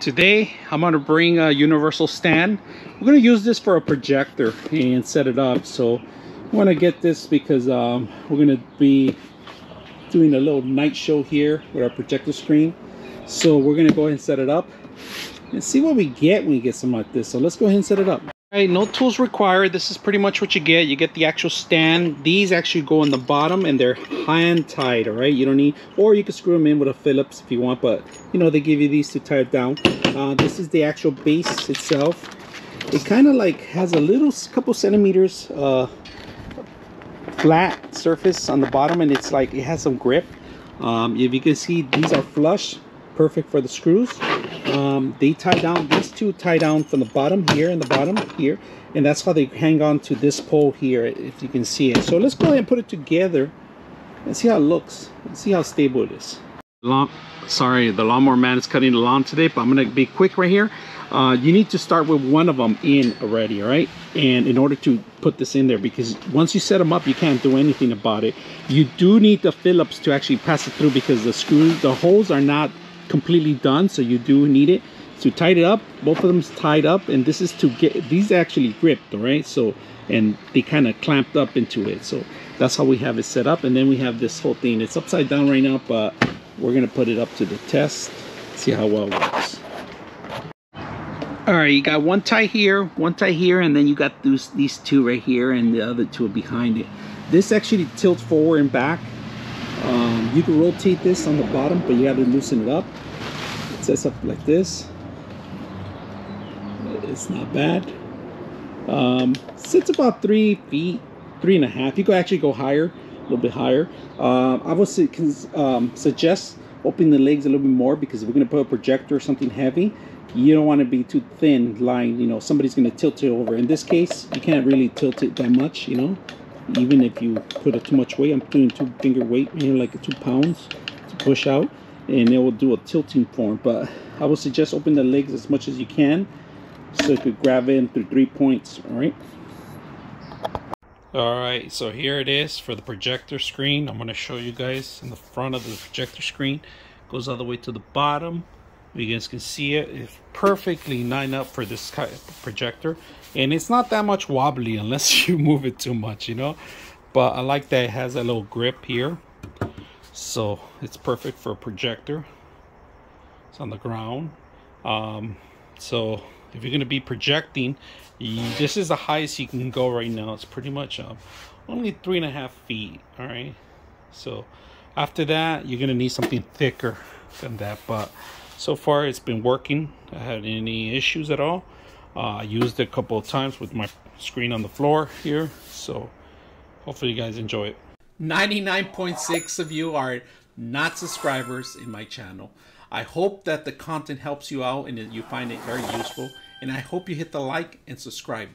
Today I'm going to bring a universal stand. We're going to use this for a projector and set it up. So I want to get this because we're going to be doing a little night show here with our projector screen. So we're going to go ahead and set it up and see what we get when we get something like this. So let's go ahead and set it up. All right, no tools required. This is pretty much what you get. You get the actual stand. These actually go on the bottom and they're hand tied, all right? You don't need, or you can screw them in with a Phillips if you want, but you know, they give you these to tie it down. This is the actual base itself. It kind of like has a little couple centimeters flat surface on the bottom, and it's like it has some grip. If you can see, these are flush, perfect for the screws. They tie down, these two tie down from the bottom here and the bottom here, and that's how they hang on to this pole here, if you can see it. So let's go ahead and put it together and see how it looks and see how stable it is. The lawnmower man is cutting the lawn today, but I'm gonna be quick right here. You need to start with one of them in already, all right? And in order to put this in there, because once you set them up, you can't do anything about it. You do need the Phillips to actually pass it through, because the screws, the holes are not completely done, so you do need it to tie it up. Both of them's tied up, and this is to get these actually gripped, all right? So, and they kind of clamped up into it, so that's how we have it set up. And then we have this whole thing, it's upside down right now, but we're gonna put it up to the test, see how well it works. All right, you got one tie here, and then you got these two right here, and the other two are behind it. This actually tilts forward and back. You can rotate this on the bottom, but you got to loosen it up. It sets up like this. It's not bad. Sits about 3 feet, 3.5. You can actually go higher, a little bit higher. I would suggest opening the legs a little bit more, because if we're going to put a projector or something heavy, you don't want to be too thin lying. You know, somebody's going to tilt it over. In this case, you can't really tilt it that much, you know. Even if you put it too much weight, I'm doing 2 finger weight here, like 2 pounds to push out, and it will do a tilting form. But I would suggest open the legs as much as you can so you could grab in through 3 points. All right. All right, so here it is for the projector screen. I'm going to show you guys in the front of the projector screen. It goes all the way to the bottom. You guys can see it. It's perfectly lined up for this kind of projector, and it's not that much wobbly unless you move it too much, you know. But I like that it has a little grip here, so it's perfect for a projector. It's on the ground. So if you're going to be projecting, this is the highest you can go right now. It's pretty much only 3.5 feet. All right, so after that you're going to need something thicker than that, but so far it's been working. I haven't had any issues at all. I used it a couple of times with my screen on the floor here, so hopefully you guys enjoy it. 99.6% of you are not subscribers in my channel. I hope that the content helps you out and that you find it very useful, and I hope you hit the like and subscribe